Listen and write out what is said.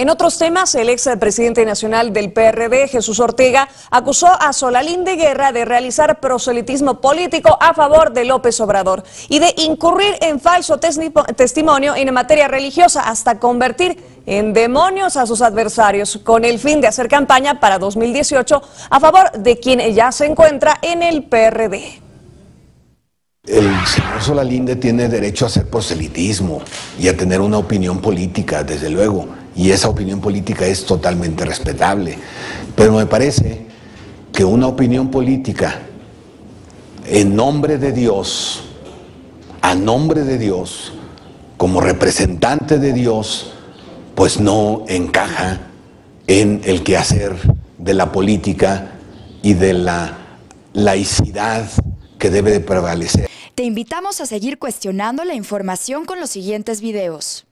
En otros temas, el expresidente nacional del PRD, Jesús Ortega, acusó a Solalinde Guerra de realizar proselitismo político a favor de López Obrador y de incurrir en falso testimonio en materia religiosa hasta convertir en demonios a sus adversarios con el fin de hacer campaña para 2018 a favor de quien ya se encuentra en el PRD. El señor Solalinde tiene derecho a hacer proselitismo y a tener una opinión política, desde luego, y esa opinión política es totalmente respetable, pero me parece que una opinión política en nombre de Dios, a nombre de Dios, como representante de Dios, pues no encaja en el quehacer de la política y de la laicidad que debe de prevalecer. Te invitamos a seguir cuestionando la información con los siguientes videos.